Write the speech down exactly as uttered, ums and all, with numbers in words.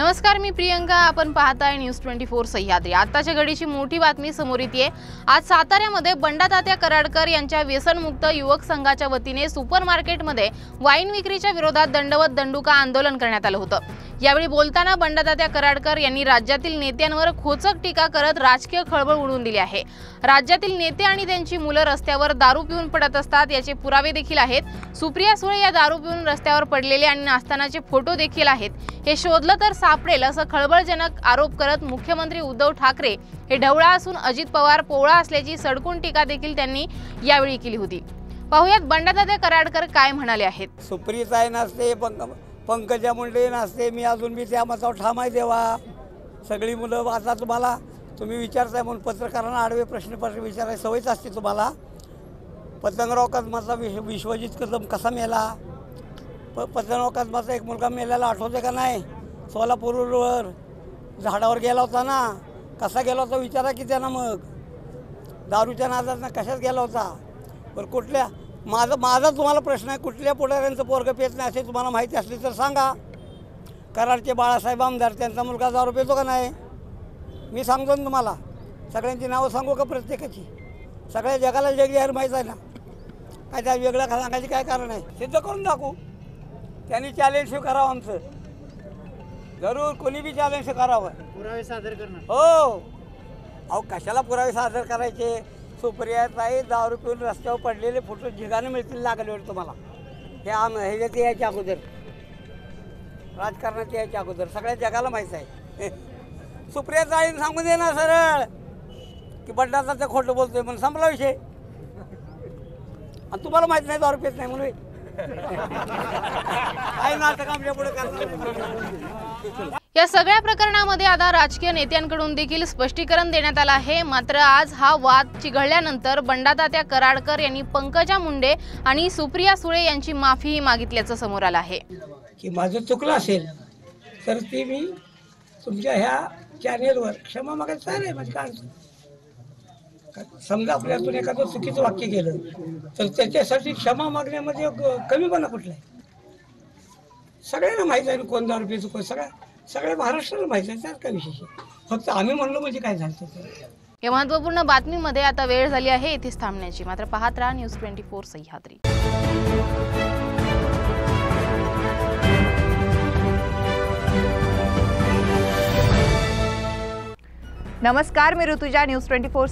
नमस्कार, मी प्रियंका. आपण पाहताय न्यूज चोवीस सह्याद्री. आताच्या घडीची मोठी बातमी समोर येते. आज साताऱ्यामध्ये बंडातात्या कराडकर यांच्या व्यसनमुक्त युवक संघाच्या वतीने सुपरमार्केटमध्ये वाईन विक्रीच्या विरोधात दंडवत दंडुका आंदोलन करण्यात आलं होतं. यावेळी बोलताना बंडातात्या कराडकर यांनी राज्यातील नेत्यांवर खोचक टीका करत राजकीय खळबळ उडवून दिली आहे. राज्यातील नेते आणि त्यांची मुलं रस्त्यावर दारू पिऊन पडत असतात याचे पुरावे देखील आहेत. सुप्रिया सुळे या दारू पिऊन रस्त्यावर पडलेले आणि नाचतानाचे फोटो देखील आहेत. हे शोधलं तर सापडेल असं खळबळजनक आरोप करत मुख्यमंत्री उद्धव ठाकरे हे ढवळा असून अजित पवार पोवळा असल्याची सडकून टीका देखील त्यांनी यावेळी केली होती. पाहुयात बंडातात्या कराडकर काय म्हणाले आहेत. सुप्रियाताई नाचते, पंकजा मुंडे नाचते, मी अजून मी त्या मतावर ठाम आहे. देवा सगळी मुलं वाचा. तुम्हाला तुम्ही विचारताय म्हणून पत्रकारांना आडवे प्रश्न प्रश्न विचाराय सवयच असते तुम्हाला. पतंगराव कदमाचा विश्वजीत कदम कसा मेला, प पतंगराव कदमाचा एक मुलगा मेल्याला आठवते का नाही? सोलापूरवर झाडावर गेला होता ना, कसा गेला होता विचारा की त्यांना. मग दारूच्या नादात ना कशात गेला होता? पण कुठल्या माझं माझा तुम्हाला प्रश्न आहे, कुठल्या पुढाऱ्यांचं पोरगं पेत नाही असे तुम्हाला माहिती असली तर सांगा. कराडचे बाळासाहेब आमदार त्यांचा मुलगा दारू पेतो का नाही? मी सांगतो ना तुम्हाला. सगळ्यांची नावं सांगू का प्रत्येकाची? सगळ्या जगाला जग जाहीर माहीत आहे ना. काय त्या वेगळा सांगायची काय कारण आहे? सिद्ध करून दाखवू. त्यांनी चॅलेंज करावं आमचं, जरूर कोणी बी चॅलेंज करावं. पुरावे सादर करणार. हो अहो कशाला पुरावे सादर करायचे? सुप्रियाताई दारू पिऊन रस्त्यावर पडलेले फोटो जिगाने मिळतील लागल्यावर तुम्हाला. हे आम ह्याच्या यायच्या अगोदर, राजकारणात यायच्या अगोदर सगळ्या जगाला माहीत आहे. सुप्रियाताईने सांगू दे ना सरळ की बंडातात्या खोटं बोलतोय म्हणून, संपला विषय. आणि तुम्हाला माहीत नाही दारू पित नाही म्हणून. या सगळ्या प्रकरणामध्ये आता राजकीय नेत्यांकडून देखील स्पष्टीकरण देण्यात आलं आहे. मात्र आज हा वाद चिघळल्यानंतर बंडातात्या कराडकर यांनी पंकजा मुंडे आणि सुप्रिया सुळे यांची माफीही मागितल्याचं समोर आलं आहे. की माझं चुकलं असेल तर ती मी तुमच्या ह्या चॅनेलवर क्षमा मागत आहे. माझं काय समजा आपल्यातून एखादं चुकीचं वाक्य केलं तर त्याच्यासाठी क्षमा मागण्यामध्ये कमीपणा कुठला आहे? सगळ्यांना माहीत आहे कोण दारू पितो, कोण सगळ्या सगळ्या महाराष्ट्राला माहीत आहे. त्यात काय विशेष? फक्त आम्ही म्हणलो म्हणजे काय झालं? या महत्त्वपूर्ण बातमीमध्ये आता वेळ झाली आहे इथेच थांबण्याची. मात्र पाहत राहा न्यूज चोवीस सह्याद्री. नमस्कार, मी ऋतुजा न्यूज चोवीस.